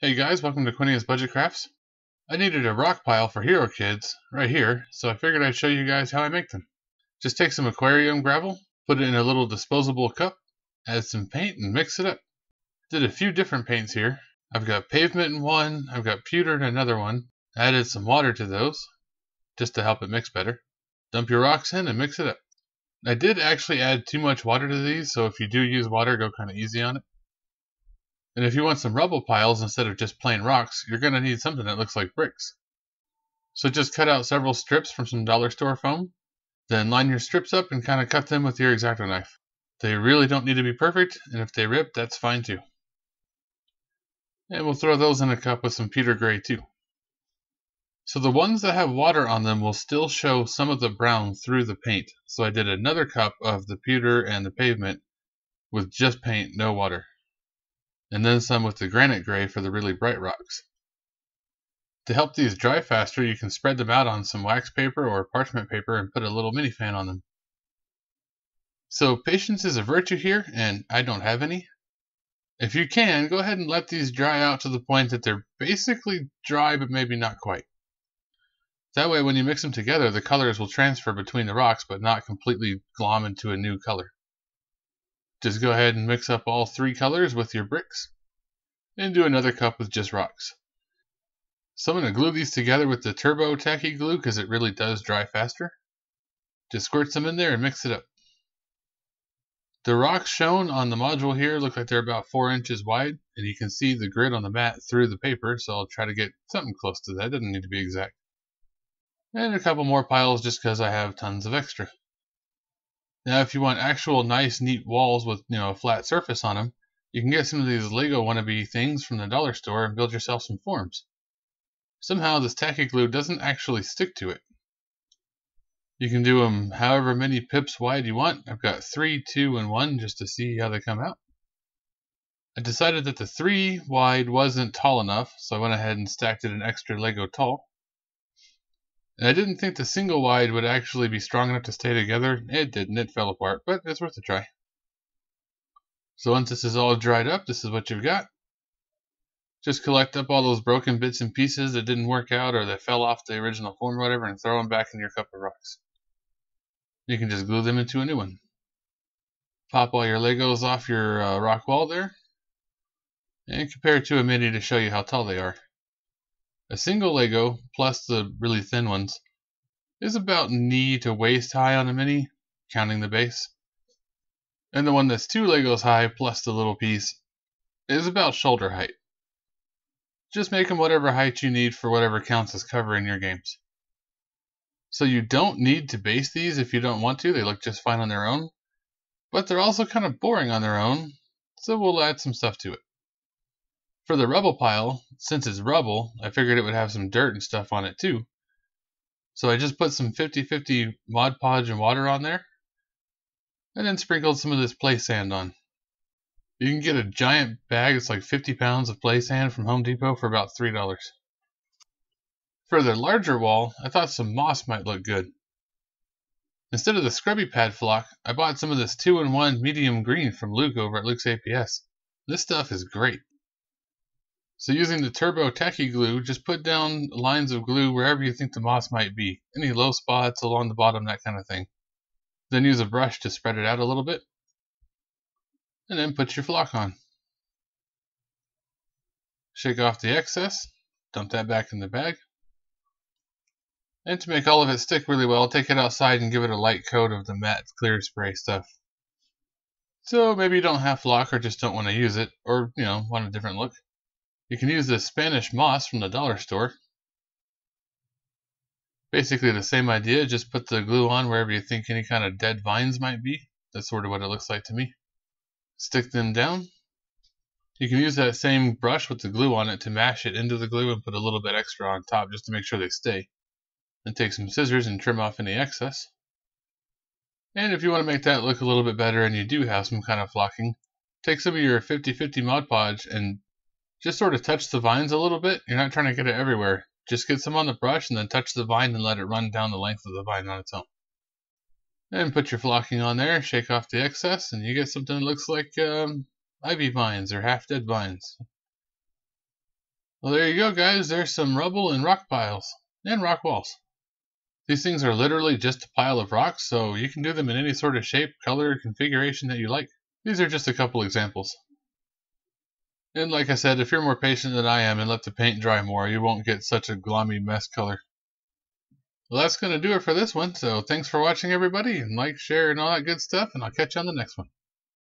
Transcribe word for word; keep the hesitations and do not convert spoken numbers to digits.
Hey guys, welcome to Quinian's Budget Crafts. I needed a rock pile for Hero Kids right here, so I figured I'd show you guys how I make them. Just take some aquarium gravel, put it in a little disposable cup, add some paint and mix it up. Did a few different paints here. I've got pavement in one, I've got pewter in another one. Added some water to those, just to help it mix better. Dump your rocks in and mix it up. I did actually add too much water to these, so if you do use water, go kind of easy on it. And if you want some rubble piles instead of just plain rocks, you're going to need something that looks like bricks. So just cut out several strips from some dollar store foam, then line your strips up and kind of cut them with your X-Acto knife. They really don't need to be perfect, and if they rip, that's fine too. And we'll throw those in a cup with some pewter gray too. So the ones that have water on them will still show some of the brown through the paint. So I did another cup of the pewter and the pavement with just paint, no water. And then some with the granite gray for the really bright rocks. To help these dry faster, you can spread them out on some wax paper or parchment paper and put a little mini fan on them. So patience is a virtue here, and I don't have any. If you can, go ahead and let these dry out to the point that they're basically dry, but maybe not quite. That way when you mix them together, the colors will transfer between the rocks, but not completely glom into a new color. Just go ahead and mix up all three colors with your bricks and do another cup with just rocks. So I'm going to glue these together with the Turbo Tacky Glue because it really does dry faster. Just squirt some in there and mix it up. The rocks shown on the module here look like they're about four inches wide, and you can see the grid on the mat through the paper, so I'll try to get something close to that. It doesn't need to be exact. And a couple more piles just because I have tons of extra. Now if you want actual nice neat walls with, you know, a flat surface on them, you can get some of these Lego wannabe things from the dollar store and build yourself some forms. Somehow this tacky glue doesn't actually stick to it. You can do them however many pips wide you want. I've got three, two, and one just to see how they come out. I decided that the three wide wasn't tall enough, so I went ahead and stacked it an extra Lego tall. And I didn't think the single wide would actually be strong enough to stay together. It didn't, it fell apart, but it's worth a try. So once this is all dried up, this is what you've got. Just collect up all those broken bits and pieces that didn't work out or that fell off the original form or whatever and throw them back in your cup of rocks. You can just glue them into a new one. Pop all your Legos off your uh, rock wall there and compare it to a mini to show you how tall they are. A single Lego, plus the really thin ones, is about knee to waist high on a mini, counting the base. And the one that's two Legos high, plus the little piece, is about shoulder height. Just make them whatever height you need for whatever counts as cover in your games. So you don't need to base these if you don't want to, they look just fine on their own. But they're also kind of boring on their own, so we'll add some stuff to it. For the rubble pile, since it's rubble, I figured it would have some dirt and stuff on it too. So I just put some fifty fifty Mod Podge and water on there, and then sprinkled some of this play sand on. You can get a giant bag that's like fifty pounds of play sand from Home Depot for about three dollars. For the larger wall, I thought some moss might look good. Instead of the scrubby pad flock, I bought some of this two in one medium green from Luke over at Luke's A P S. This stuff is great. So using the Turbo Tacky Glue, just put down lines of glue wherever you think the moss might be. Any low spots, along the bottom, that kind of thing. Then use a brush to spread it out a little bit. And then put your flock on. Shake off the excess. Dump that back in the bag. And to make all of it stick really well, take it outside and give it a light coat of the matte clear spray stuff. So maybe you don't have flock or just don't want to use it, or, you know, want a different look. You can use the Spanish moss from the dollar store. Basically the same idea, just put the glue on wherever you think any kind of dead vines might be. That's sort of what it looks like to me. Stick them down. You can use that same brush with the glue on it to mash it into the glue and put a little bit extra on top just to make sure they stay. Then take some scissors and trim off any excess. And if you want to make that look a little bit better and you do have some kind of flocking, take some of your fifty fifty Mod Podge and just sort of touch the vines a little bit. You're not trying to get it everywhere. Just get some on the brush and then touch the vine and let it run down the length of the vine on its own. And put your flocking on there, shake off the excess, and you get something that looks like um, ivy vines or half-dead vines. Well, there you go, guys. There's some rubble and rock piles and rock walls. These things are literally just a pile of rocks, so you can do them in any sort of shape, color, configuration that you like. These are just a couple examples. And like I said, if you're more patient than I am and let the paint dry more, you won't get such a gloomy mess color. Well, that's going to do it for this one, so thanks for watching, everybody, and like, share, and all that good stuff, and I'll catch you on the next one.